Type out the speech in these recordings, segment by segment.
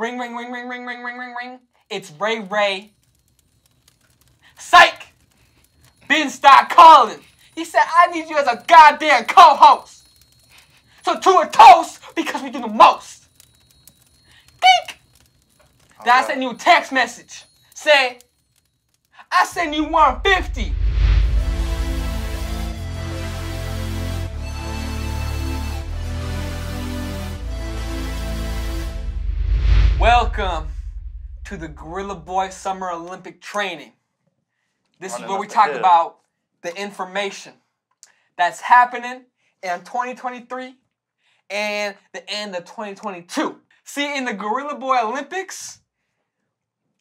Ring, ring, ring, ring, ring, ring, ring, ring, ring. It's Ray Ray. Psych! Ben stopped calling. He said, I need you as a goddamn co-host. So to a toast, because we do the most. Geek! Okay. Then I sent you a text message. Say, I send you 150. Welcome to the Gorilla Boy Summer Olympic Training. This is where we talk about the information that's happening in 2023 and the end of 2022. See, in the Gorilla Boy Olympics,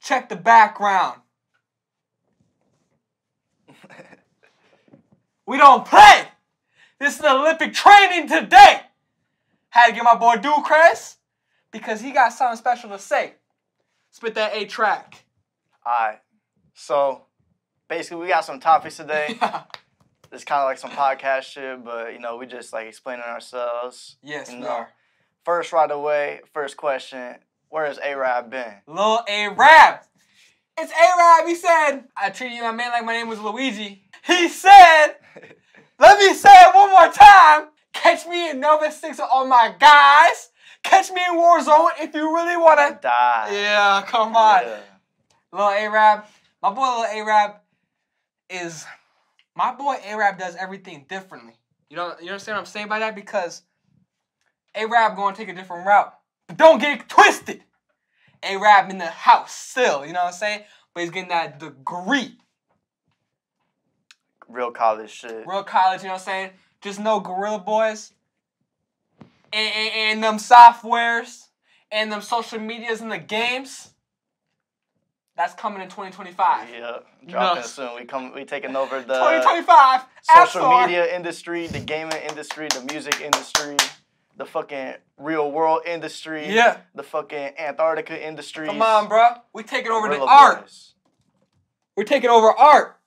check the background. We don't play. This is the Olympic training today. Had to get my boy Ducrez because he got something special to say. Spit that A track. All right. So basically, we got some topics today. Yeah. It's kind of like some podcast shit, but you know, we just like explaining ourselves. Yes, we are. First, right away, first question: where has A-Rab been? Lil A-Rab. It's A-Rab. He said, "I treated my man like my name was Luigi." He said, "Let me say it one more time. Catch me in Nova 6 with all my guys. Catch me in Warzone if you really wanna die." Yeah, come on, yeah. Lil A-Rab. My boy Lil A-Rab is my boy. A-Rab does everything differently. You understand what I'm saying by that? Because A-Rab gonna take a different route. But don't get it twisted. A-Rab in the house still, you know what I'm saying? But he's getting that degree. Real college shit. Real college, you know what I'm saying? Just know Gorilla Boys and them softwares and them social medias and the games. That's coming in 2025. Yeah, dropping soon. We taking over the 2025 social media industry, the gaming industry, the music industry, the fucking real world industry. Yeah. The fucking Antarctica industry. Come on, bro. We taking over the art. We're taking over art.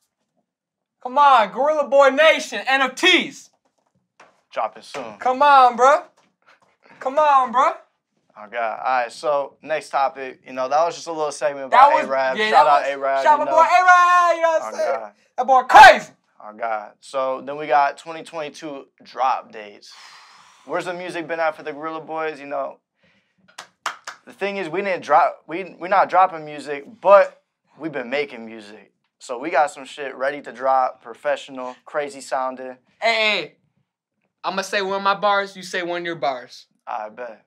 Come on, Gorilla Boy Nation, NFTs. Dropping soon. Come on, bro. Come on, bro. Oh, God. All right, so next topic, you know, that was just a little segment about A-Rab. Yeah, shout out A-Rab. Shout out my boy A-Rab, you know what I'm saying? God. That boy crazy. Oh, God. So then we got 2022 drop dates. Where's the music been at for the Gorilla Boys? You know, the thing is we didn't drop, we're not dropping music, but we've been making music. So we got some shit ready to drop, professional, crazy sounding. Hey, I'm going to say one of my bars, you say one of your bars. I bet.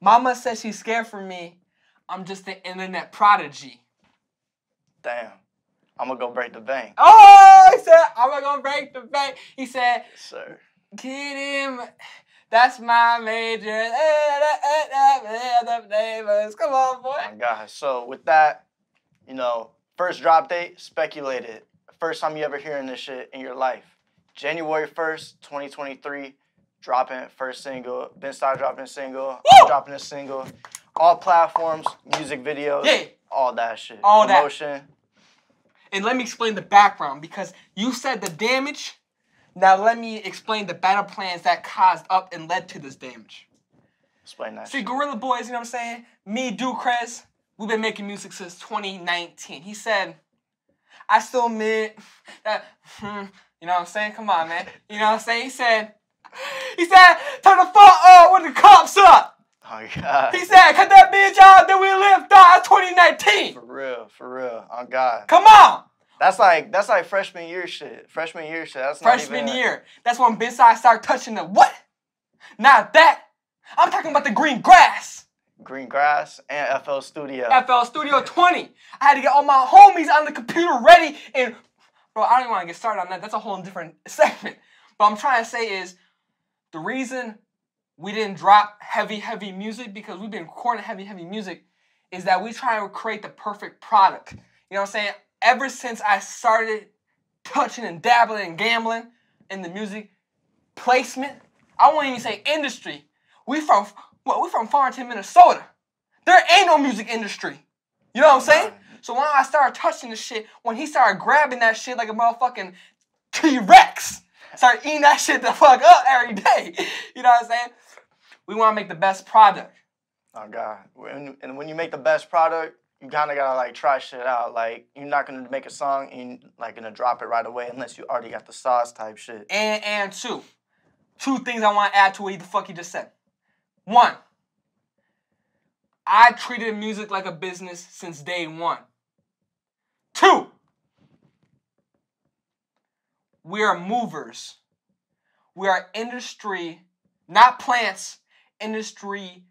Mama says she's scared for me. I'm just an internet prodigy. Damn. I'm going to go break the bank. Oh, he said, I'm going to break the bank. He said, yes, sir. Get him. That's my major. Come on, boy. Oh, my gosh. So with that, you know, first drop date, speculated. First time you ever hearing this shit in your life. January 1st, 2023. Dropping first single, Ben started dropping a single, I'm dropping a single, all platforms, music videos, yeah, all that shit, all promotion. That. And let me explain the background because you said the damage. Now let me explain the battle plans that caused up and led to this damage. Explain that. See, shit. Gorilla Boys, you know what I'm saying? Me, Ducrez, we've been making music since 2019. He said, "I still admit that." You know what I'm saying? Come on, man. You know what I'm saying? He said. He said, "Turn the fuck up when the cops up." Oh, God. He said, "Cut that bitch out that we lived out 2019." For real, for real. Oh, God. Come on. That's like freshman year shit. Freshman year shit. That's freshman not even year. That's when Benside started touching the what? Not that. I'm talking about the green grass. Green grass and FL Studio. FL Studio 20. I had to get all my homies on the computer ready and... Bro, I don't even want to get started on that. That's a whole different segment. But I'm trying to say is... The reason we didn't drop heavy music, because we've been recording heavy music, is that we try to create the perfect product. You know what I'm saying? Ever since I started touching and dabbling and gambling in the music placement, I won't even say industry. We from Farmington, Minnesota. There ain't no music industry. You know what I'm saying? So when I started touching this shit, when he started grabbing that shit like a motherfucking T-Rex, start eating that shit the fuck up every day. You know what I'm saying? We want to make the best product. Oh, God. And when you make the best product, you kind of got to, like, try shit out. Like, you're not going to make a song and you're, like, going to drop it right away unless you already got the sauce type shit. And two things I want to add to what the fuck you just said. One, I treated music like a business since day one. Two, we are movers. We are industry, not plants, industry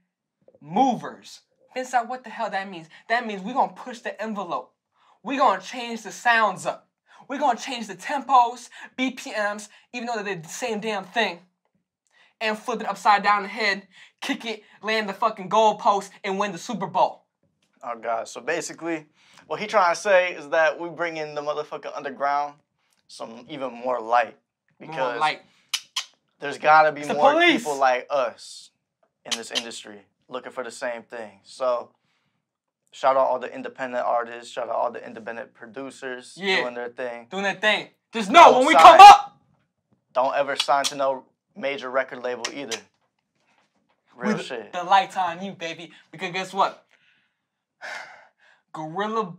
movers. Vince, what the hell that means? That means we're going to push the envelope. We're going to change the sounds up. We're going to change the tempos, BPMs, even though they're the same damn thing. And flip it upside down the head, kick it, land the fucking goalpost, and win the Super Bowl. Oh, God. So basically, what he trying to say is that we bring in the motherfucking underground some even more light. Because more light. There's got to be more people like us in this industry looking for the same thing. So shout out all the independent artists. Shout out all the independent producers doing their thing. Doing their thing. Just know when we come up. Don't ever sign to no major record label either. Real shit. The lights on you, baby. Because guess what? Gorilla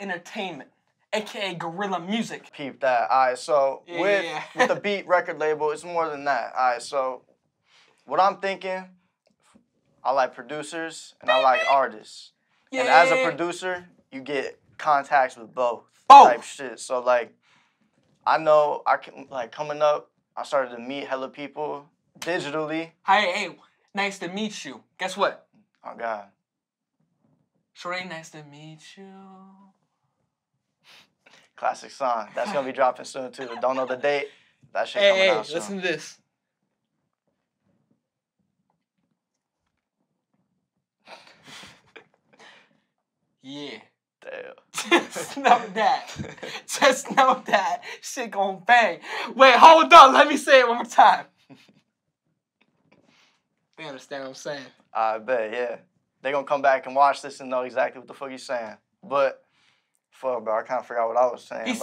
Entertainment, a.k.a. Gorilla Music. Peep that. All right, so with the Beat record label, it's more than that. All right, so what I'm thinking, I like producers and I like artists. Yeah. And as a producer, you get contacts with both type shit. So, like, I know I can, like, coming up, I started to meet hella people digitally. Hey, nice to meet you. Guess what? Oh, God. Sheree, nice to meet you. Classic song. That's going to be dropping soon, too. Don't know the date. That shit coming out soon. Listen to this. Yeah. Damn. Just know that. Just know that. Shit gon' bang. Wait, hold on. Let me say it one more time. They understand what I'm saying. I bet, yeah. They gonna come back and watch this and know exactly what the fuck he's saying. But, fuck, bro, I kind of forgot what I was saying. He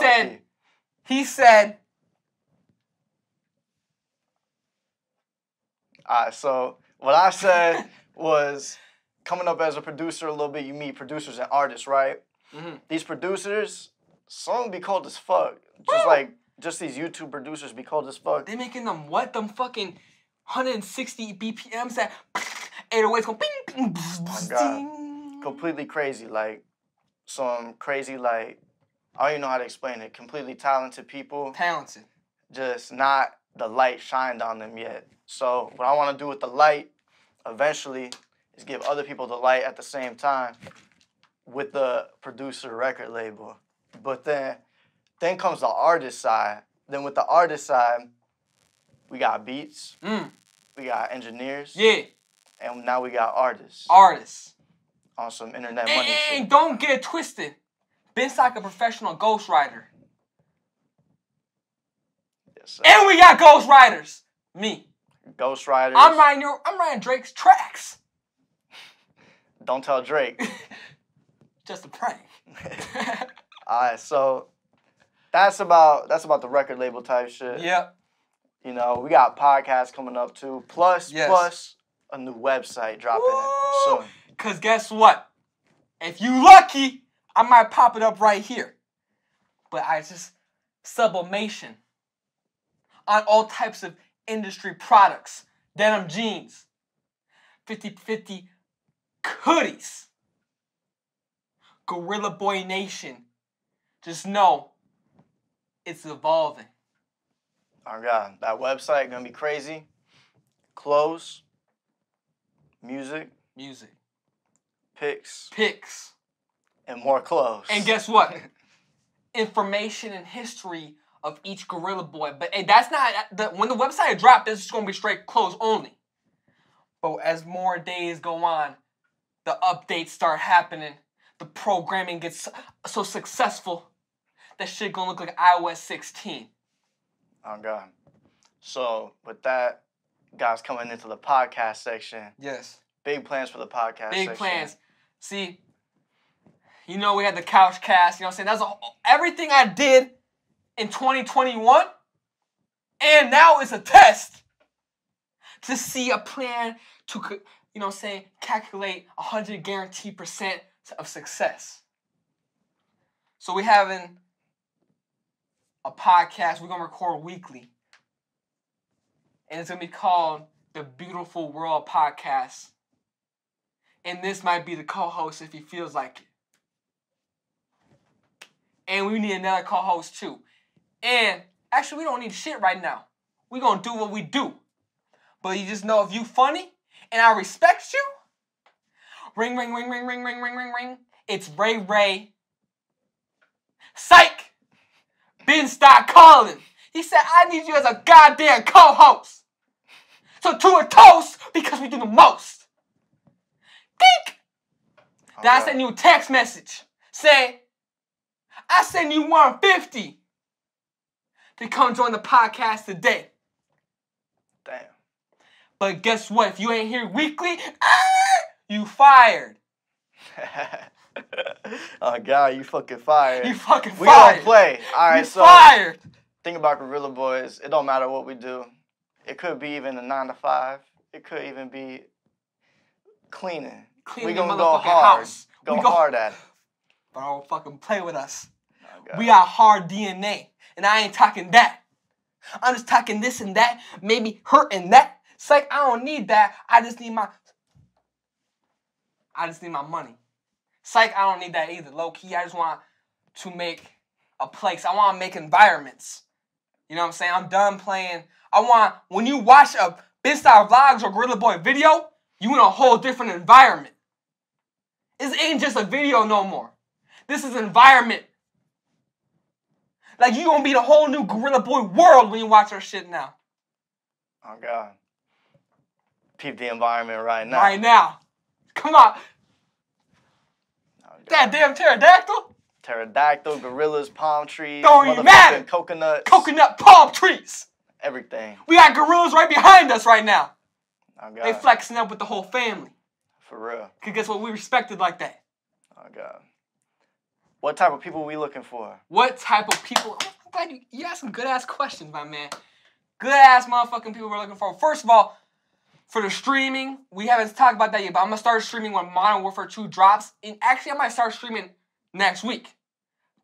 said. All right, so what I said was, coming up as a producer a little bit, you meet producers and artists, right? Mm-hmm. These producers, some be cold as fuck. Just just these YouTube producers be cold as fuck. They making them what? Them fucking 160 BPMs that 808's going ping, ping, oh, God. Completely crazy. Like, some crazy, like, I don't even know how to explain it. Completely talented people. Talented. Just not the light shined on them yet. So what I want to do with the light eventually is give other people the light at the same time with the producer record label. But then comes the artist side. Then with the artist side, we got beats, we got engineers, and now we got artists. Artists. On some internet money shit. And don't get it twisted. Ben's like a professional ghostwriter. Yes, sir. And we got ghostwriters. Me. Ghostwriters. I'm writing Drake's tracks. Don't tell Drake. Just a prank. All right, so that's about the record label type shit. Yep. You know, we got podcasts coming up too. Plus a new website dropping soon. Cause guess what? If you lucky, I might pop it up right here. But I just sublimation on all types of industry products, denim jeans, 50/50. Hoodies, Gorilla Boy Nation. Just know it's evolving. Oh, God. That website gonna be crazy. Clothes, music, picks, and more clothes. And guess what? Information and history of each Gorilla Boy. But hey, that's not when the website dropped. This is gonna be straight clothes only. But as more days go on, the updates start happening. The programming gets so successful that shit gonna look like iOS 16. Oh, God. So, with that, guys coming into the podcast section. Yes. Big plans for the podcast section. Big plans. See, you know we had the couch cast, you know what I'm saying? That's everything I did in 2021, and now it's a test to see a plan to, you know what I'm saying, calculate 100 guaranteed percent of success. So we're having a podcast we're going to record weekly. And it's going to be called The Beautiful World Podcast. And this might be the co-host if he feels like it. And we need another co-host too. And actually, we don't need shit right now. We're going to do what we do. But you just know if you funny and I respect you, ring, ring, ring, ring, ring, ring, ring, ring, ring. It's Ray Ray. Psych! Ben stopped calling. He said, I need you as a goddamn co-host. So to a toast, because we do the most. Think! Okay. Then I send you a text message. Say, I send you 150 to come join the podcast today. Damn. But guess what? If you ain't here weekly, you fired. Oh, God, you fucking fired. You fucking fired. We don't play. All right, you so fired. Thing about Gorilla Boys, it don't matter what we do. It could be even a 9 to 5. It could even be cleaning. We gonna go hard. House. Go hard at it. Bro, fucking play with us. Oh, we got hard DNA, and I ain't talking that. I'm just talking this and that, maybe hurt and that. It's like, I don't need that. I just need my money. Psych, I don't need that either. Low key, I just want to make a place. I want to make environments. You know what I'm saying? I'm done playing. I want, when you watch a Big Style Vlogs or Gorilla Boy video, you in a whole different environment. This ain't just a video no more. This is environment. Like, you gonna be the whole new Gorilla Boy world when you watch our shit now. Oh, God. Peep the environment right now. Right now. Come on. That damn pterodactyl. Pterodactyl, gorillas, palm trees. Don't even matter. Coconuts. Coconut palm trees. Everything. We got gorillas right behind us right now. Oh, God. They flexing up with the whole family. For real. Because guess what? We respected like that. Oh, God. What type of people we looking for? What type of people? I'm glad you asked some good-ass questions, my man. Good-ass motherfucking people we're looking for. First of all, for the streaming, we haven't talked about that yet, but I'm going to start streaming when Modern Warfare 2 drops. And actually, I might start streaming next week.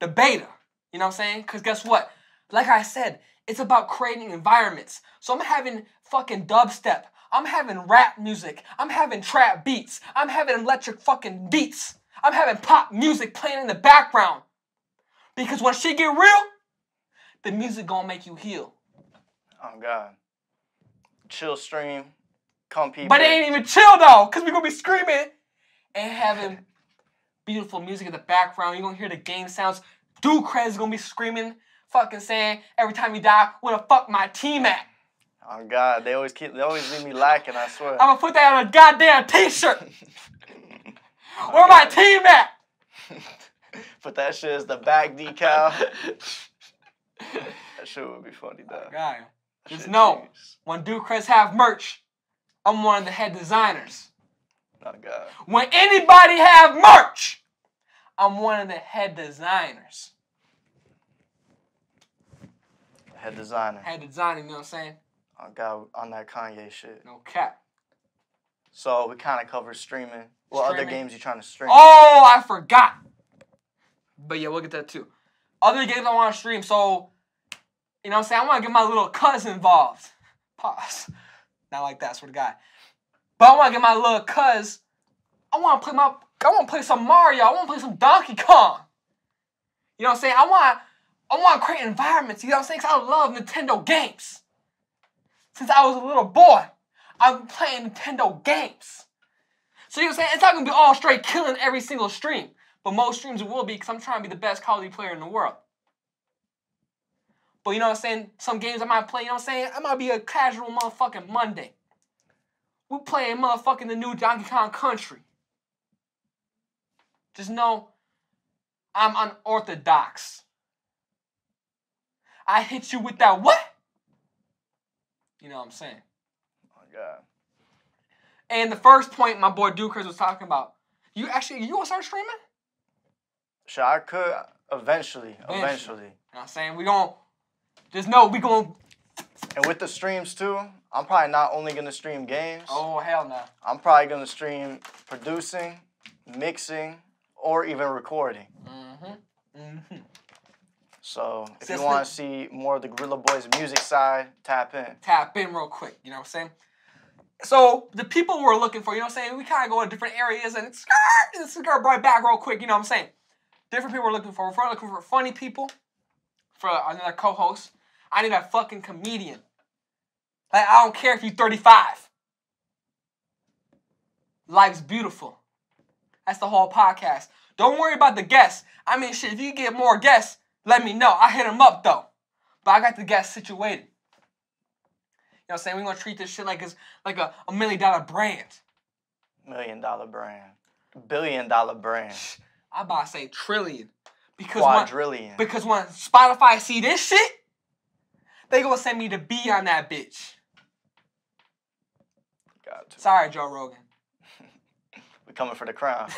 The beta. You know what I'm saying? Because guess what? Like I said, it's about creating environments. So I'm having fucking dubstep. I'm having rap music. I'm having trap beats. I'm having electric fucking beats. I'm having pop music playing in the background. Because when shit get real, the music going to make you heal. Oh, God. Chill stream. Come people. But it ain't even chill though, because we're going to be screaming and having beautiful music in the background. You're going to hear the game sounds. Ducrez is going to be screaming, fucking saying, every time you die, where the fuck my team at? Oh, God, they always leave me lacking, I swear. I'm going to put that on a goddamn t-shirt. Oh, where God. My team at? Put that shit as the back decal. That shit would be funny though. Oh, God. Just know, when Ducrez have merch, I'm one of the head designers. Oh, God. When anybody have merch, I'm one of the head designers. Head designer. Head designer, you know what I'm saying? Oh, God, on that Kanye shit. No cap. So we kind of covered streaming. What other games you trying to stream? Oh, I forgot. But yeah, we'll get that too. Other games I want to stream. So, you know what I'm saying? I want to get my little cousin involved. Pause. Not like that, sort of guy. But I want to get my little cuz. I want to play some Mario. I want to play some Donkey Kong. You know what I'm saying? I want to create environments. You know what I'm saying? Because I love Nintendo games. Since I was a little boy, I've been playing Nintendo games. So you know what I'm saying? It's not going to be all straight killing every single stream. But most streams it will be because I'm trying to be the best Call of Duty player in the world. But you know what I'm saying? Some games I might play, you know what I'm saying? I might be a casual motherfucking Monday. We're playing motherfucking the new Donkey Kong Country. Just know I'm unorthodox. I hit you with that what? You know what I'm saying? Oh, God. And the first point my boy Ducrez was talking about, you want to start streaming? Sure, I could eventually. You know what I'm saying? We're going to... Just know we gonna And with the streams too, I'm probably not only gonna stream games. Oh, hell no. I'm probably gonna stream producing, mixing, or even recording. Mm-hmm. Mm-hmm. So if you want to see more of the Gorilla Boy's music side, tap in. Tap in real quick, you know what I'm saying? So the people we're looking for, you know what I'm saying? We kind of go to different areas and it's right back real quick, you know what I'm saying? Different people we're looking for. We're looking for funny people, for another co-host. I need a fucking comedian. Like, I don't care if you're 35. Life's beautiful. That's the whole podcast. Don't worry about the guests. I mean, shit, if you get more guests, let me know. I hit them up, though. But I got the guests situated. You know what I'm saying? We're going to treat this shit like it's like a $1 million brand. $1 million brand. $1 billion brand. I about to say trillion. Because quadrillion. Because when Spotify see this shit, they gonna send me to be on that bitch. Got to. Sorry, Joe Rogan. We coming for the crown.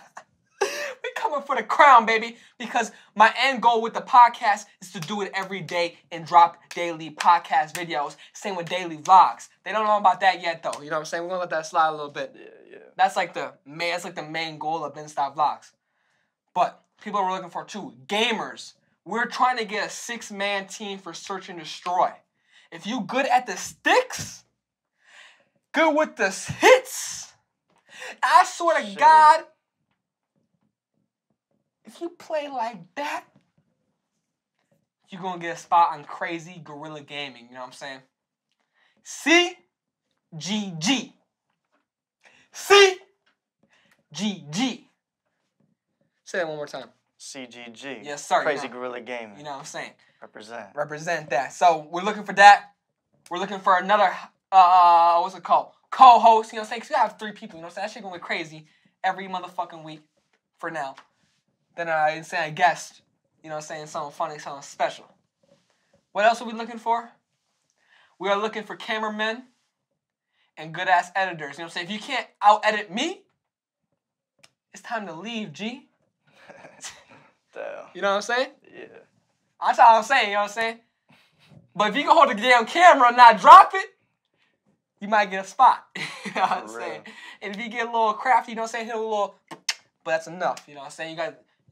We coming for the crown, baby. Because my end goal with the podcast is to do it every day and drop daily podcast videos. Same with daily vlogs. They don't know about that yet, though. You know what I'm saying? We're gonna let that slide a little bit. Yeah. That's like the main goal of Insta Vlogs. But people are looking for too. Gamers. We're trying to get a 6-man team for Search and Destroy. If you good at the sticks, good with the hits, I swear to God, if you play like that, you're going to get a spot on Crazy Gorilla Gaming. You know what I'm saying? CGG. CGG. Say that one more time. CGG. Yes, sir. Crazy Gorilla Gaming. You know what I'm saying? Represent. Represent that. So we're looking for that. We're looking for another, what's it called? Co-host, you know what I'm saying? Because we have 3 people, you know what I'm saying? That shit going to be crazy every motherfucking week for now. Then I say a guest, you know what I'm saying? Something funny, something special. What else are we looking for? We are looking for cameramen and good-ass editors. You know what I'm saying? If you can't out-edit me, it's time to leave, G. You know what I'm saying? Yeah. That's all I'm saying, you know what I'm saying? But if you can hold the damn camera and not drop it, you might get a spot. You know what I'm saying? And if you get a little crafty, you know what I'm saying, hit a little, but that's enough, you know what I'm saying?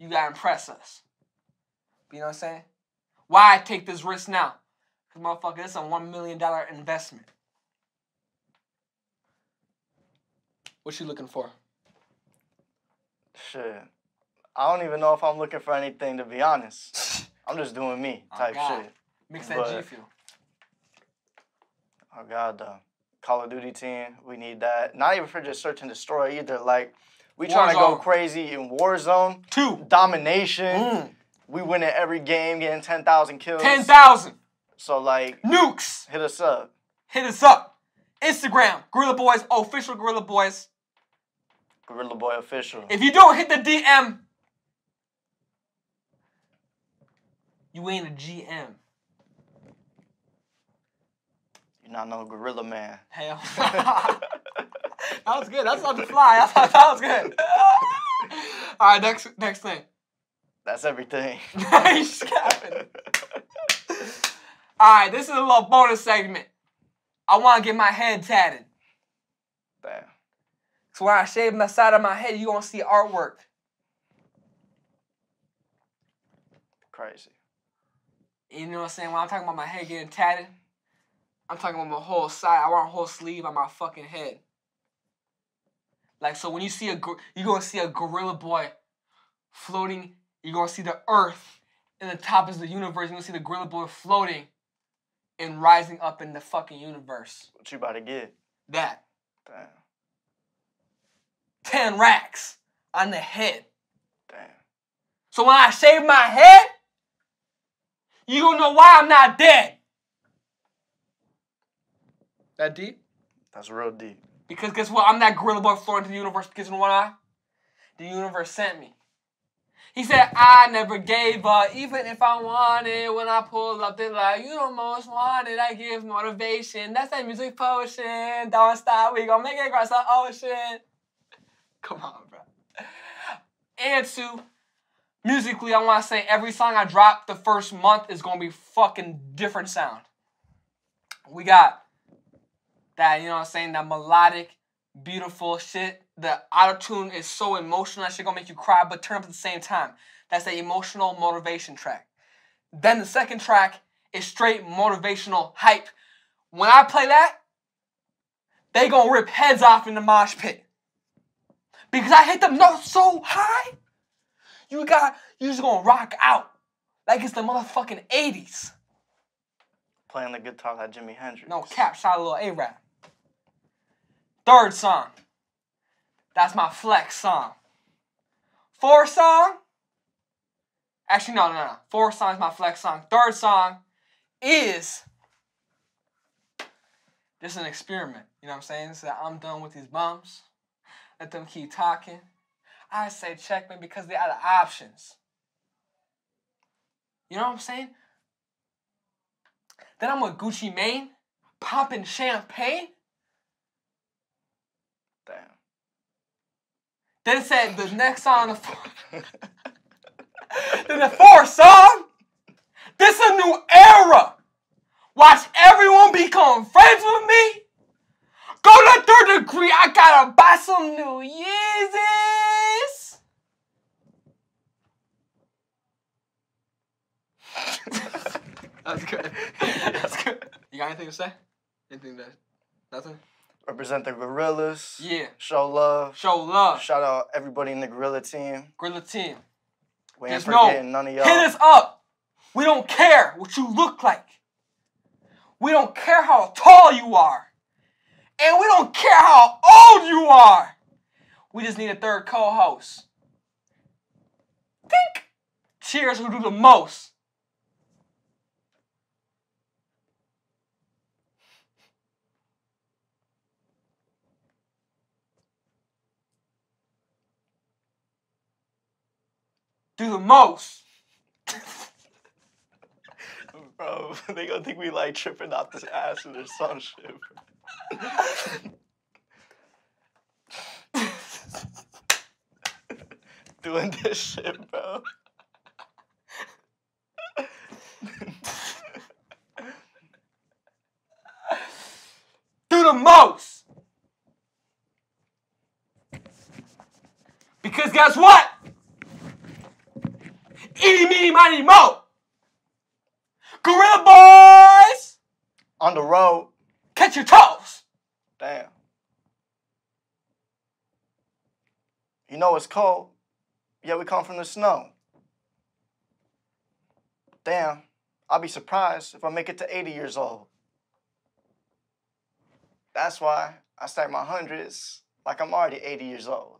You gotta impress us. You know what I'm saying? Why take this risk now? Because motherfucker, this is a $1 million investment. What you looking for? Shit. I don't even know if I'm looking for anything, to be honest. I'm just doing me type shit. Mix that G Fuel. Oh, God, the Call of Duty team, we need that. Not even for just Search and Destroy either. Like, we trying to go crazy in Warzone. 2. Domination. We win in every game, getting 10,000 kills. 10,000. So, like, nukes. Hit us up. Hit us up. Instagram, Gorilla Boys, official Gorilla Boys. Gorilla Boy official. If you don't hit the DM, you ain't a GM. You're not no gorilla man. Hell. That was good. That's on the fly. I thought that was good. All right, next thing. That's everything. Nice. All right, this is a little bonus segment. I want to get my head tatted. Damn. So when I shave the side of my head, you're going to see artwork. Crazy. You know what I'm saying? When I'm talking about my head getting tatted, I'm talking about my whole side. I want a whole sleeve on my fucking head. Like, so when you see you're going to see a Gorilla Boy floating. You're going to see the earth, and the top is the universe. You're going to see the Gorilla Boy floating and rising up in the fucking universe. What you about to get? That. Damn. 10 racks on the head. Damn. So when I shave my head, you don't know why I'm not dead. That deep? That's real deep. Because guess what? I'm that Gorilla Boy flowing to the universe because in one eye, the universe sent me. He said, I never gave up, even if I wanted. When I pull up, they're like, you the most wanted. I give motivation. That's that music potion. Don't stop. We gonna make it across the ocean. Come on, bro. And two, musically, I want to say every song I drop the first month is going to be fucking different sound. We got that, you know what I'm saying, that melodic, beautiful shit. The auto-tune is so emotional, that shit gonna make you cry, but turn up at the same time. That's the emotional motivation track. Then the second track is straight motivational hype. When I play that, they gonna rip heads off in the mosh pit. Because I hit them notes so high, you just gonna rock out. Like it's the motherfucking 80s. Playing the guitar like Jimi Hendrix. No cap, shout out a little A-Rap. Third song. That's my flex song. Fourth song. Actually, no. Fourth song is my flex song. Third song is just an experiment. You know what I'm saying? It's that I'm done with these bums. Let them keep talking. I say check me because they're out of options. You know what I'm saying? Then I'm with Gucci Mane, popping champagne. Damn. Then said the next song, then the fourth song. This a new era. Watch everyone become friends with me. Go to Third Degree. I gotta buy some new Yeezys. That's good. That's good. You got anything to say? Anything that? Nothing? Represent the Gorillas. Yeah. Show love. Show love. Shout out everybody in the Gorilla team. Gorilla team. We ain't forgetting none of y'all. Hit us up. We don't care what you look like. We don't care how tall you are. And we don't care how old you are. We just need a third co-host. Think. Cheers who do the most. Do the most. Bro, they gonna think we like tripping off this acid or some shit. Doing this shit, bro. Do the most. Because guess what? Eeny, meeny, miny, mo. Gorilla Boys. On the road. Catch your toes. Damn. You know it's cold. Yeah, we come from the snow. Damn. I'll be surprised if I make it to 80 years old. That's why I stack my hundreds like I'm already 80 years old.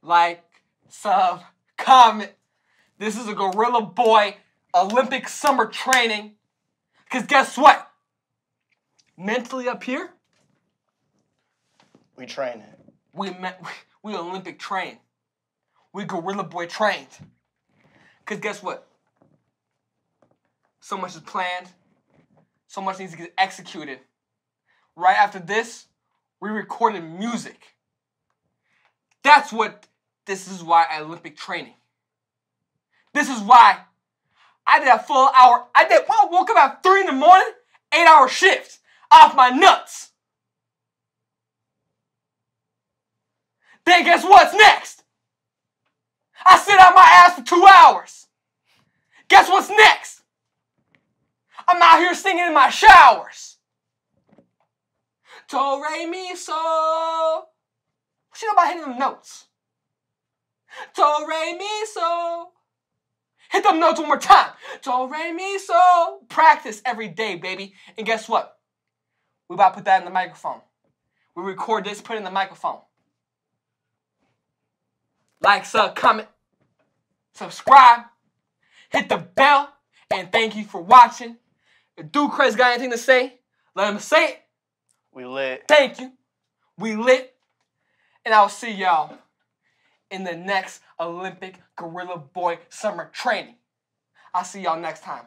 Like, sub, comment. This is a Gorilla Boy Olympic summer training. Because guess what? Mentally up here, we train it. We Olympic train. We Gorilla Boy trained. Because guess what? So much is planned. So much needs to get executed. Right after this, we recorded music. That's what, this is why Olympic training. This is why I did a full hour. I woke up at 3 in the morning, 8-hour shifts off my nuts. Then guess what's next? I sit on my ass for 2 hours. Guess what's next? I'm out here singing in my showers. Do, re, mi, so. She know about hitting them notes. Do, re, mi, so. Hit them notes one more time. Do, re, mi, so. Practice every day, baby. And guess what? We about to put that in the microphone. We record this, put it in the microphone. Like, sub, comment, subscribe, hit the bell, and thank you for watching. If Ducrez got anything to say, let him say it. We lit. Thank you. We lit. And I'll see y'all in the next Olympic Gorilla Boy summer training. I'll see y'all next time.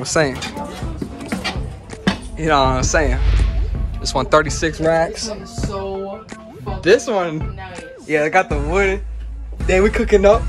I'm saying? You know what I'm saying? This one 36 racks. This one's so fucking this one, nice. Yeah, I got the wood. Damn, we cooking up.